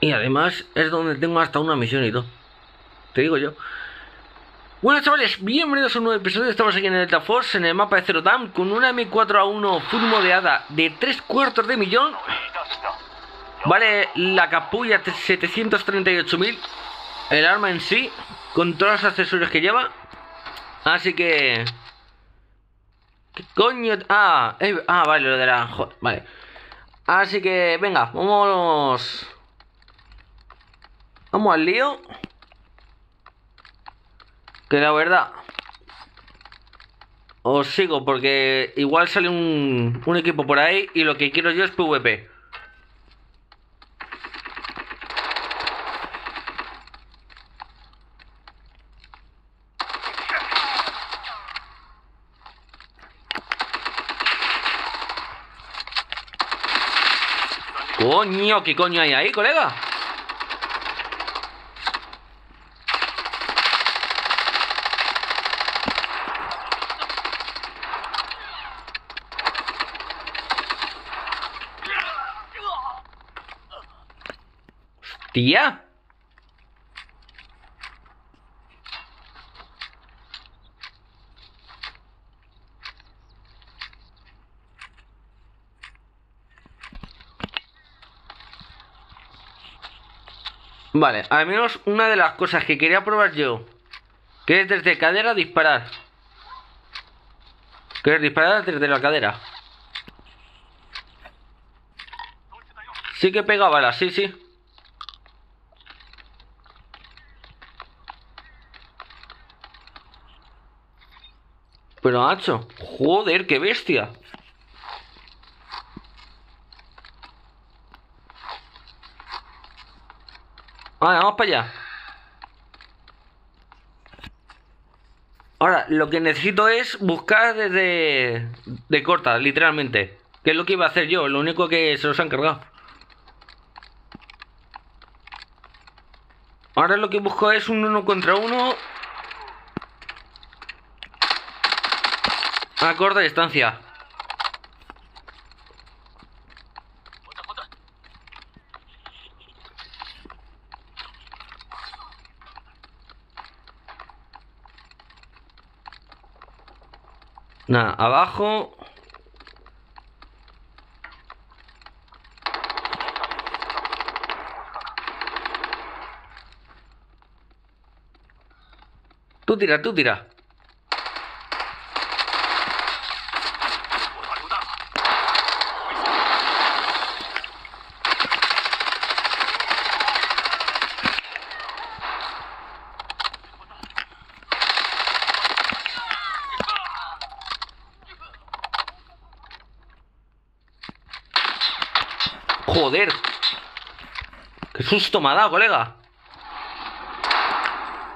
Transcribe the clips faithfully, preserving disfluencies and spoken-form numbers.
Y además es donde tengo hasta una misión y todo. Te digo yo. Bueno, chavales, bienvenidos a un nuevo episodio. Estamos aquí en el Delta Force, en el mapa de Zero Dam, con una M cuatro A uno full modeada de tres cuartos de millón. Vale, la capulla setecientos treinta y ocho mil. El arma en sí, con todos los accesorios que lleva. Así que... ¿Qué coño? Ah, eh, ah, vale, lo de la... Joder, vale. Así que, venga, vamos... Vamos al lío. Que la verdad... Os sigo porque igual sale un, un equipo por ahí y lo que quiero yo es PvP. Coño, ¿qué coño hay ahí, colega? Hostia. Vale, al menos una de las cosas que quería probar yo, que es desde cadera disparar. Que es disparar desde la cadera. Sí que pega balas, sí, sí. Pero macho, joder, qué bestia. Vale, vamos para allá. Ahora, lo que necesito es buscar desde... De corta, literalmente. Que es lo que iba a hacer yo, lo único que se los han cargado. Ahora lo que busco es un uno contra uno a corta distancia. Nada, abajo. Tú tira, tú tira. Joder, qué susto me ha dado, colega.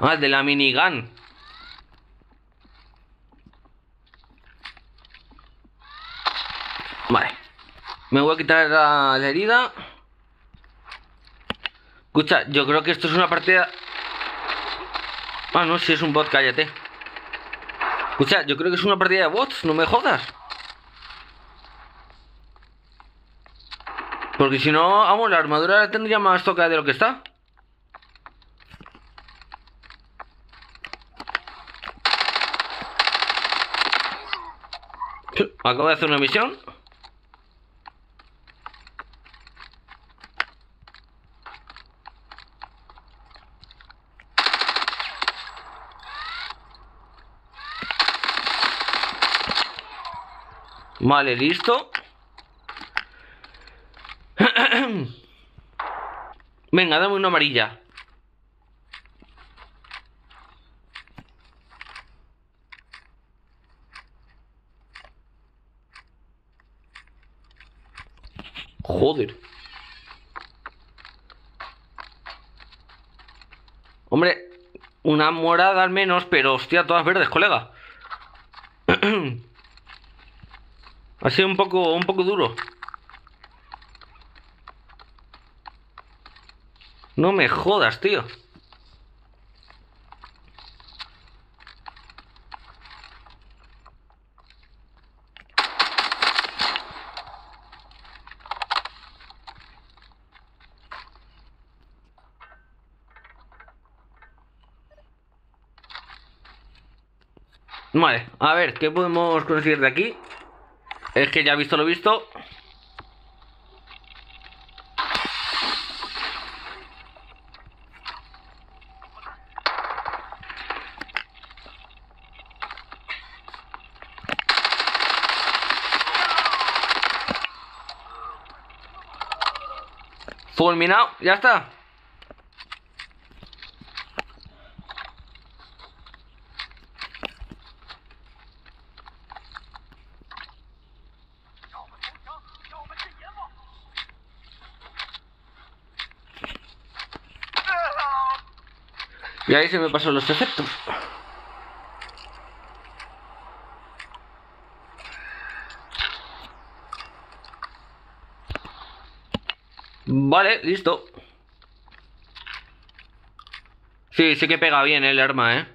Ah, de la minigun. Vale, me voy a quitar la, la herida. Escucha, yo creo que esto es una partida. Ah, no, si es un bot, cállate. Escucha, yo creo que es una partida de bots, no me jodas. Porque si no, vamos, la armadura la tendría más tocada de lo que está. Acabo de hacer una misión. Vale, listo. Venga, dame una amarilla. Joder. Hombre, una morada al menos, pero hostia, todas verdes, colega. Ha sido un poco, un poco duro. No me jodas, tío. Vale, a ver, ¿qué podemos conseguir de aquí? Es que ya visto lo visto. Fulminado, ya está. Y ahí se me pasan los efectos. Vale, listo. Sí, sí que pega bien el arma, ¿eh?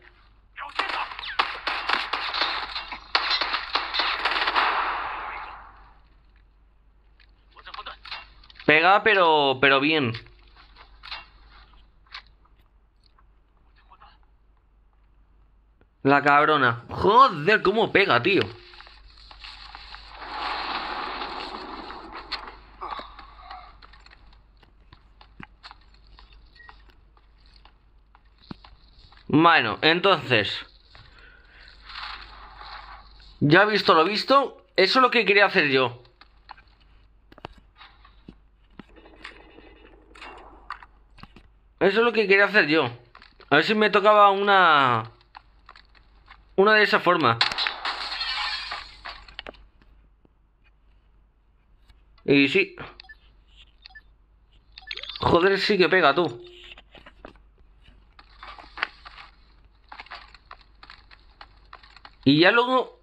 Pega, pero, pero bien. La cabrona. Joder, cómo pega, tío. Bueno, entonces, ya visto lo visto, eso es lo que quería hacer yo. Eso es lo que quería hacer yo. A ver si me tocaba una... Una de esa forma. Y sí. Joder, sí que pega, tú. Y ya luego,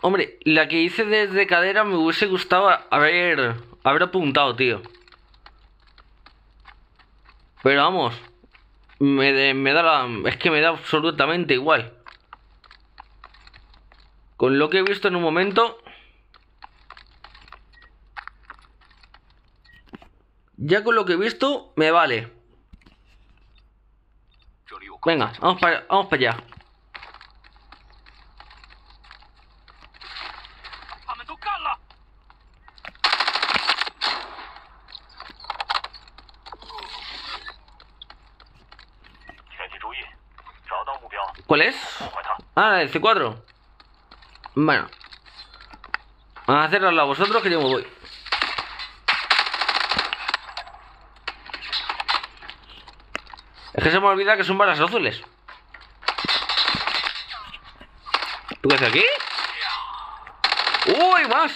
hombre, la que hice desde cadera me hubiese gustado haber, haber apuntado, tío. Pero vamos, me, me da la, es que me da absolutamente igual. Con lo que he visto en un momento, ya con lo que he visto me vale. Venga, vamos para, vamos para allá. ¿Cuál es? Ah, la del C cuatro. Bueno, a hacerla a vosotros que yo me voy. Es que se me olvida que son balas azules. ¿Tú qué haces aquí? ¡Uy, más!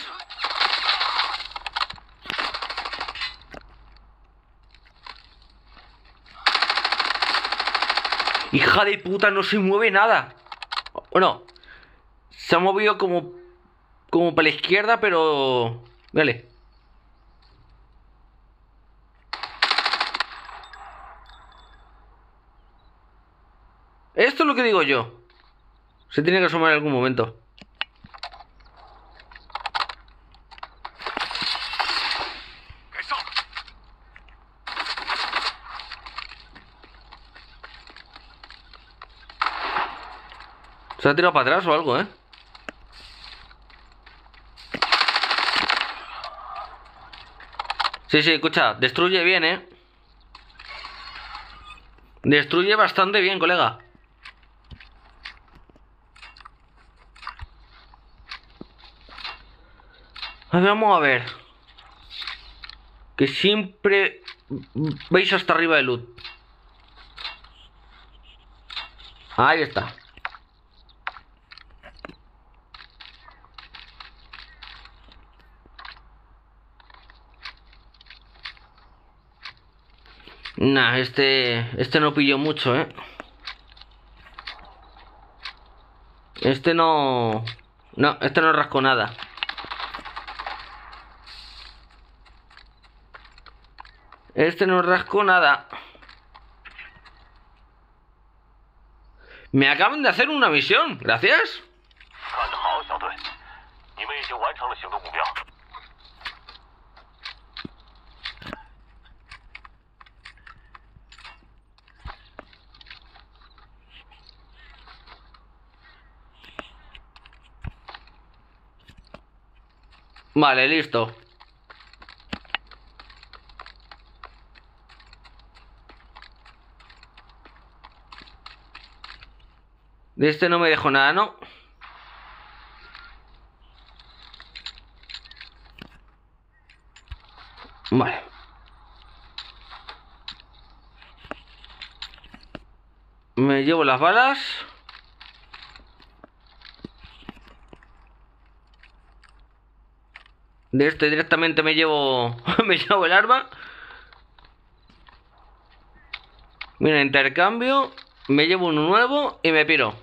Hija de puta, no se mueve nada. Bueno, se ha movido como como para la izquierda, pero... Dale. Esto es lo que digo yo. Se tiene que asomar en algún momento. ¿Se ha tirado para atrás o algo, eh? Sí, sí, escucha, destruye bien, ¿eh? Destruye bastante bien, colega. A ver, vamos a ver. Que siempre veis hasta arriba de luz. Ahí está. Nah, este... Este no pilló mucho, ¿eh? Este no... No, este no rascó nada. Este no rascó nada. Me acaban de hacer una misión, gracias. Vale, listo. De este no me dejo nada, ¿no? Vale. Me llevo las balas. De este directamente me llevo me llevo el arma. Mira, intercambio. Me llevo uno nuevo y me piro.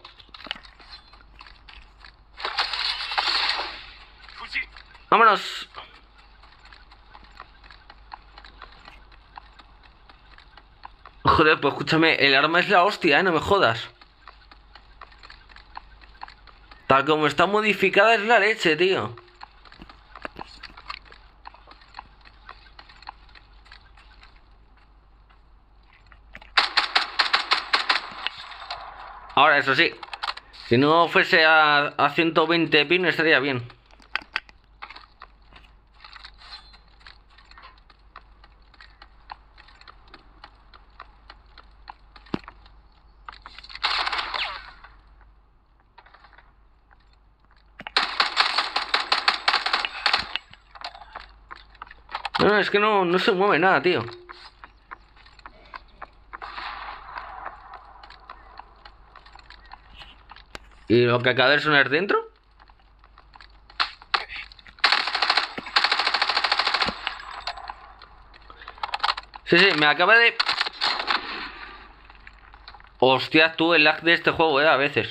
Vámonos. Joder, pues escúchame, el arma es la hostia, ¿eh? No me jodas. Tal como está modificada es la leche, tío. Ahora, eso sí, si no fuese a, a ciento veinte pin estaría bien. No, no, es que no, no se mueve nada, tío. ¿Y lo que acaba de sonar dentro? Sí, sí, me acaba de... Hostia, tú el lag de este juego, eh, a veces.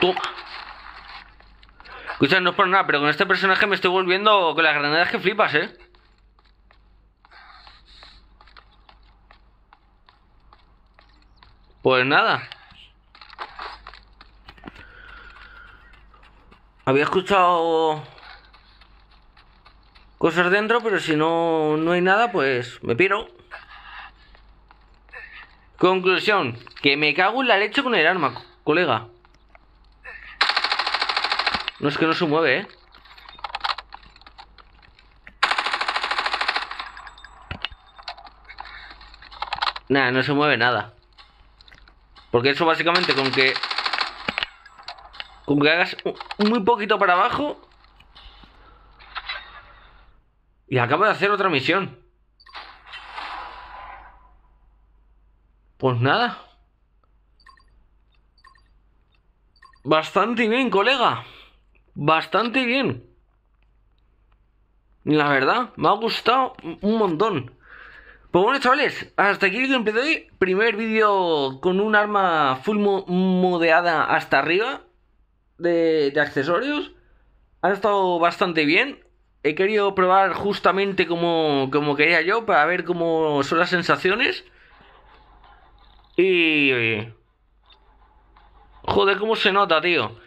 Toma. Escucha, no es por nada, pero con este personaje me estoy volviendo con las granadas que flipas, ¿eh? Pues nada. Había escuchado cosas dentro, pero si no, no hay nada, pues me piro. Conclusión, que me cago en la leche con el arma, colega. No, es que no se mueve, ¿eh? Nah, no se mueve nada. Porque eso básicamente con que... Con que hagas muy poquito para abajo... Y acabo de hacer otra misión. Pues nada. Bastante bien, colega. Bastante bien. La verdad, me ha gustado un montón. Pues bueno, chavales, hasta aquí el gameplay de hoy. Primer vídeo con un arma full mo modeada hasta arriba de, de accesorios. Ha estado bastante bien. He querido probar justamente como, como quería yo, para ver cómo son las sensaciones. Y... Joder, cómo se nota, tío.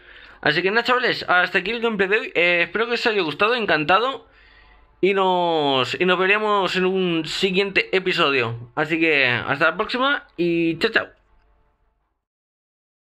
Así que nada, chavales, hasta aquí el gameplay de hoy. Eh, espero que os haya gustado, encantado. Y nos, y nos veremos en un siguiente episodio. Así que hasta la próxima y chao, chao.